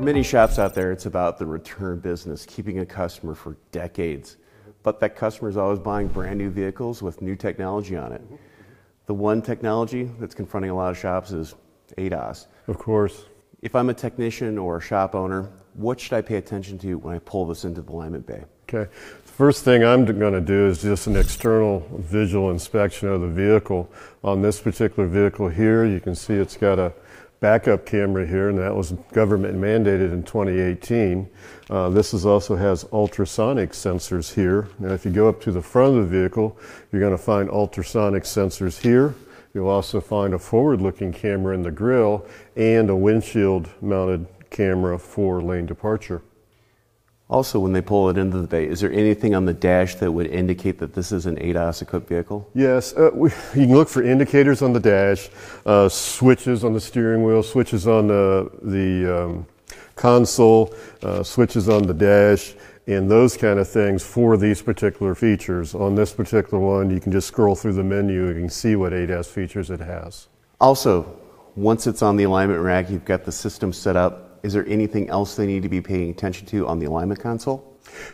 For many shops out there, it's about the return business, keeping a customer for decades. But that customer is always buying brand new vehicles with new technology on it. The one technology that's confronting a lot of shops is ADAS. Of course. If I'm a technician or a shop owner, what should I pay attention to when I pull this into the alignment bay? Okay. The first thing I'm going to do is just an external visual inspection of the vehicle. On this particular vehicle here, you can see it's got a backup camera here, and that was government mandated in 2018. This is also has ultrasonic sensors here. Now, if you go up to the front of the vehicle, you're going to find ultrasonic sensors here. You'll also find a forward-looking camera in the grille and a windshield-mounted camera for lane departure. Also, when they pull it into the bay, is there anything on the dash that would indicate that this is an ADAS-equipped vehicle? Yes. You can look for indicators on the dash, switches on the steering wheel, switches on the console, switches on the dash, and those kind of things for these particular features. On this particular one, you can just scroll through the menu and you can see what ADAS features it has. Also, once it's on the alignment rack, you've got the system set up. Is there anything else they need to be paying attention to on the alignment console?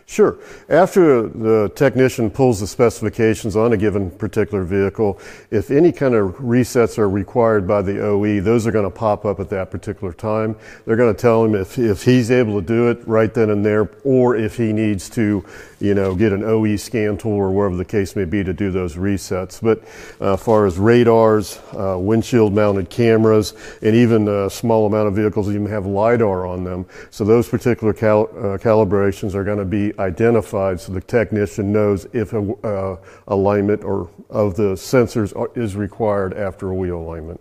Sure. After the technician pulls the specifications on a given particular vehicle, if any kind of resets are required by the OE, those are going to pop up at that particular time. They're going to tell him if he's able to do it right then and there, or if he needs to, you know, get an OE scan tool or wherever the case may be to do those resets. But as far as radars, windshield mounted cameras, and even a small amount of vehicles even have LiDAR on them. So those particular calibrations are going to be identified so the technician knows if a alignment or of the sensors is required after a wheel alignment.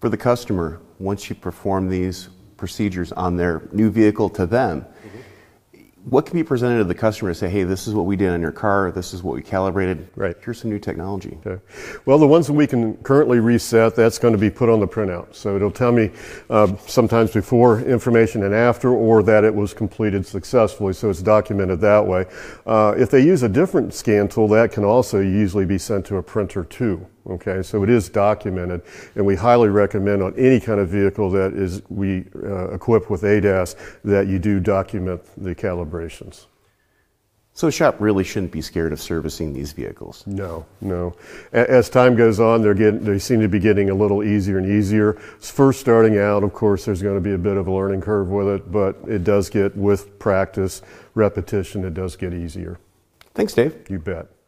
For the customer, once you perform these procedures on their new vehicle to them, what can be presented to the customer to say, hey, this is what we did on your car, this is what we calibrated, right? Here's some new technology. Okay. Well, the ones that we can currently reset, that's going to be put on the printout. So it'll tell me sometimes before information and after, or that it was completed successfully, so it's documented that way. If they use a different scan tool, that can also usually be sent to a printer too. Okay, so it is documented, and we highly recommend on any kind of vehicle that is equipped with ADAS that you do document the calibrations. So a shop really shouldn't be scared of servicing these vehicles. No, no. As time goes on, they seem to be getting a little easier and easier. First starting out, of course, there's going to be a bit of a learning curve with it, but it does get, with practice, repetition, it does get easier. Thanks, Dave. You bet.